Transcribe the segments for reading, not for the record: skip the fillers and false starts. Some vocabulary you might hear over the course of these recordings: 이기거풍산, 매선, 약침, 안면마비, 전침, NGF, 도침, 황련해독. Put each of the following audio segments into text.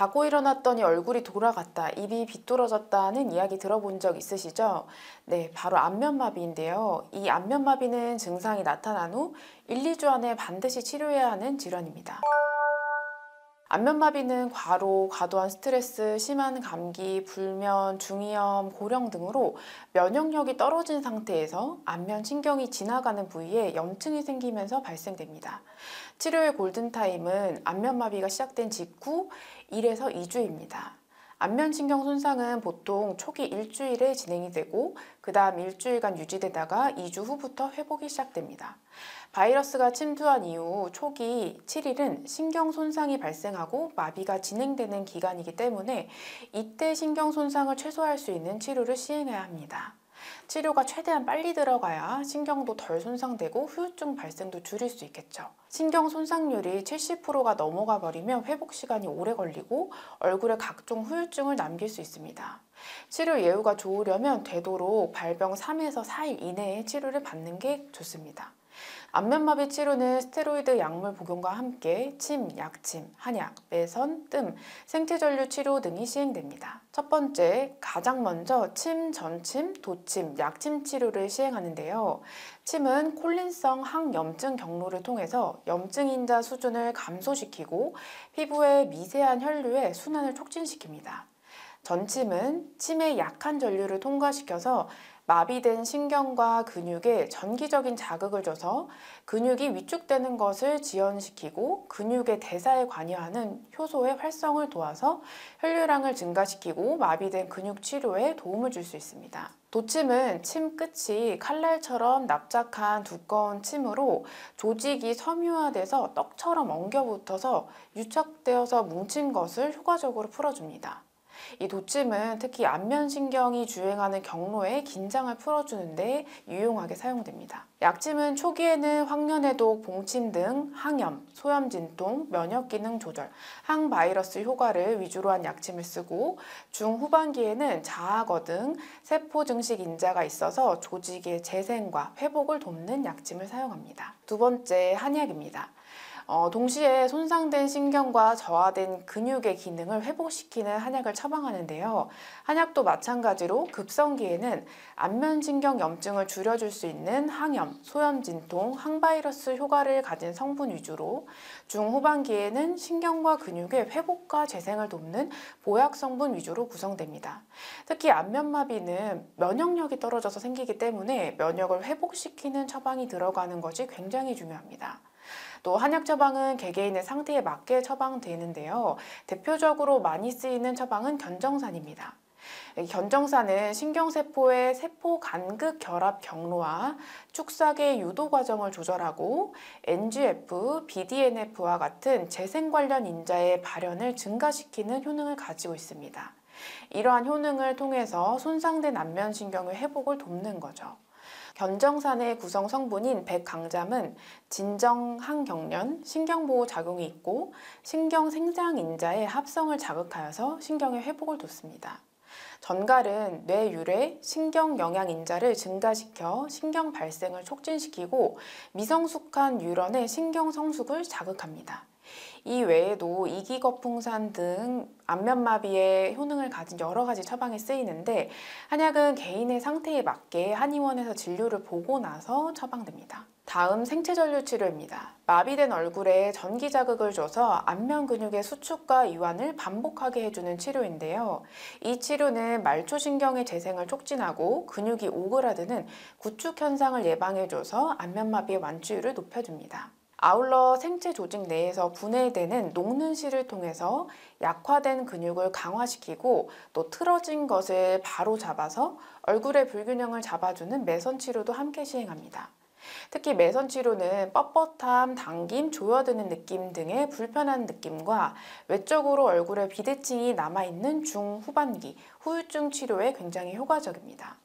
자고 일어났더니 얼굴이 돌아갔다, 입이 비뚤어졌다는 이야기 들어본 적 있으시죠? 네, 바로 안면마비인데요. 이 안면마비는 증상이 나타난 후 1~2주 안에 반드시 치료해야 하는 질환입니다. 안면마비는 과로, 과도한 스트레스, 심한 감기, 불면, 중이염, 고령 등으로 면역력이 떨어진 상태에서 안면신경이 지나가는 부위에 염증이 생기면서 발생됩니다. 치료의 골든타임은 안면마비가 시작된 직후 1에서 2주입니다. 안면신경 손상은 보통 초기 1주일에 진행이 되고 그 다음 1주일간 유지되다가 2주 후부터 회복이 시작됩니다. 바이러스가 침투한 이후 초기 7일은 신경 손상이 발생하고 마비가 진행되는 기간이기 때문에 이때 신경 손상을 최소화할 수 있는 치료를 시행해야 합니다. 치료가 최대한 빨리 들어가야 신경도 덜 손상되고 후유증 발생도 줄일 수 있겠죠. 신경 손상률이 70%가 넘어가 버리면 회복 시간이 오래 걸리고 얼굴에 각종 후유증을 남길 수 있습니다. 치료 예후가 좋으려면 되도록 발병 3에서 4일 이내에 치료를 받는 게 좋습니다. 안면마비 치료는 스테로이드 약물 복용과 함께 침, 약침, 한약, 매선, 뜸, 생체전류 치료 등이 시행됩니다. 첫 번째, 가장 먼저 침, 전침, 도침, 약침 치료를 시행하는데요. 침은 콜린성 항염증 경로를 통해서 염증 인자 수준을 감소시키고 피부의 미세한 혈류의 순환을 촉진시킵니다. 전침은 침의 약한 전류를 통과시켜서 마비된 신경과 근육에 전기적인 자극을 줘서 근육이 위축되는 것을 지연시키고 근육의 대사에 관여하는 효소의 활성을 도와서 혈류량을 증가시키고 마비된 근육 치료에 도움을 줄 수 있습니다. 도침은 침 끝이 칼날처럼 납작한 두꺼운 침으로 조직이 섬유화돼서 떡처럼 엉겨붙어서 유착되어서 뭉친 것을 효과적으로 풀어줍니다. 이 도침은 특히 안면신경이 주행하는 경로의 긴장을 풀어주는 데 유용하게 사용됩니다. 약침은 초기에는 황련해독, 봉침 등 항염, 소염진통, 면역기능 조절, 항바이러스 효과를 위주로 한 약침을 쓰고 중후반기에는 자학어 등 세포 증식 인자가 있어서 조직의 재생과 회복을 돕는 약침을 사용합니다. 두 번째, 한약입니다. 동시에 손상된 신경과 저하된 근육의 기능을 회복시키는 한약을 처방하는데요. 한약도 마찬가지로 급성기에는 안면신경 염증을 줄여줄 수 있는 항염, 소염진통, 항바이러스 효과를 가진 성분 위주로 중후반기에는 신경과 근육의 회복과 재생을 돕는 보약 성분 위주로 구성됩니다. 특히 안면마비는 면역력이 떨어져서 생기기 때문에 면역을 회복시키는 처방이 들어가는 것이 굉장히 중요합니다. 또 한약 처방은 개개인의 상태에 맞게 처방되는데요. 대표적으로 많이 쓰이는 처방은 견정산입니다. 견정산은 신경세포의 세포 간극 결합 경로와 축사계 유도 과정을 조절하고 NGF, BDNF와 같은 재생 관련 인자의 발현을 증가시키는 효능을 가지고 있습니다. 이러한 효능을 통해서 손상된 안면신경의 회복을 돕는 거죠. 견정산의 구성 성분인 백강잠은 진정, 항경련, 신경보호 작용이 있고 신경생장인자의 합성을 자극하여서 신경의 회복을 돕습니다. 전갈은 뇌유래, 신경영양인자를 증가시켜 신경발생을 촉진시키고 미성숙한 뉴런의 신경성숙을 자극합니다. 이 외에도 이기거풍산 등 안면마비의 효능을 가진 여러 가지 처방에 쓰이는데 한약은 개인의 상태에 맞게 한의원에서 진료를 보고 나서 처방됩니다. 다음 생체전류 치료입니다. 마비된 얼굴에 전기 자극을 줘서 안면 근육의 수축과 이완을 반복하게 해주는 치료인데요. 이 치료는 말초신경의 재생을 촉진하고 근육이 오그라드는 구축 현상을 예방해줘서 안면마비의 완치율을 높여줍니다. 아울러 생체 조직 내에서 분해되는 녹는 실을 통해서 약화된 근육을 강화시키고 또 틀어진 것을 바로 잡아서 얼굴의 불균형을 잡아주는 매선 치료도 함께 시행합니다. 특히 매선 치료는 뻣뻣함, 당김, 조여드는 느낌 등의 불편한 느낌과 외적으로 얼굴에 비대칭이 남아있는 중후반기 후유증 치료에 굉장히 효과적입니다.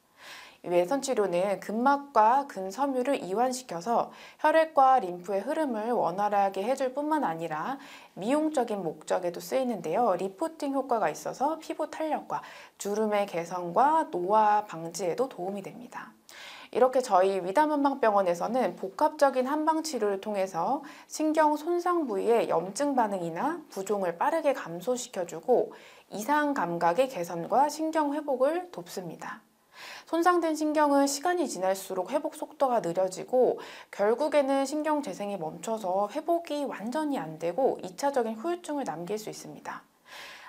외선 치료는 근막과 근섬유를 이완시켜서 혈액과 림프의 흐름을 원활하게 해줄 뿐만 아니라 미용적인 목적에도 쓰이는데요. 리프팅 효과가 있어서 피부 탄력과 주름의 개선과 노화 방지에도 도움이 됩니다. 이렇게 저희 위다한방병원에서는 복합적인 한방치료를 통해서 신경 손상 부위의 염증 반응이나 부종을 빠르게 감소시켜주고 이상 감각의 개선과 신경 회복을 돕습니다. 손상된 신경은 시간이 지날수록 회복 속도가 느려지고 결국에는 신경 재생이 멈춰서 회복이 완전히 안 되고 2차적인 후유증을 남길 수 있습니다.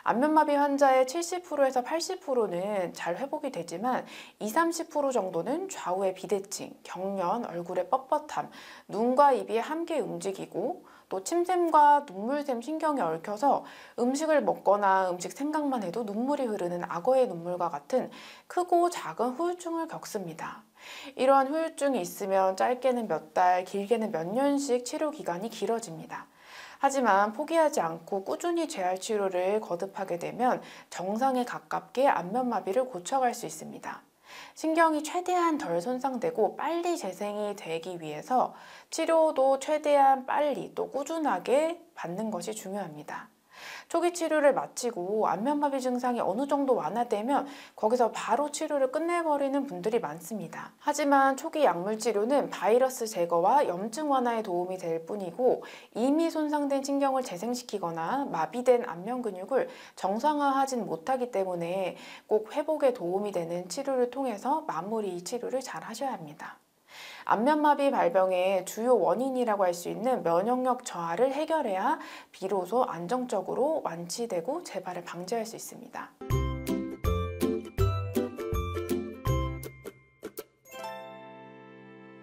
안면마비 환자의 70%에서 80%는 잘 회복이 되지만 20~30% 정도는 좌우의 비대칭, 경련, 얼굴의 뻣뻣함, 눈과 입이 함께 움직이고 또 침샘과 눈물샘 신경이 얽혀서 음식을 먹거나 음식 생각만 해도 눈물이 흐르는 악어의 눈물과 같은 크고 작은 후유증을 겪습니다. 이러한 후유증이 있으면 짧게는 몇 달, 길게는 몇 년씩 치료 기간이 길어집니다. 하지만 포기하지 않고 꾸준히 재활 치료를 거듭하게 되면 정상에 가깝게 안면마비를 고쳐갈 수 있습니다. 신경이 최대한 덜 손상되고 빨리 재생이 되기 위해서 치료도 최대한 빨리 또 꾸준하게 받는 것이 중요합니다. 초기 치료를 마치고 안면마비 증상이 어느 정도 완화되면 거기서 바로 치료를 끝내버리는 분들이 많습니다. 하지만 초기 약물 치료는 바이러스 제거와 염증 완화에 도움이 될 뿐이고 이미 손상된 신경을 재생시키거나 마비된 안면 근육을 정상화하진 못하기 때문에 꼭 회복에 도움이 되는 치료를 통해서 마무리 치료를 잘 하셔야 합니다. 안면마비 발병의 주요 원인이라고 할 수 있는 면역력 저하를 해결해야 비로소 안정적으로 완치되고 재발을 방지할 수 있습니다.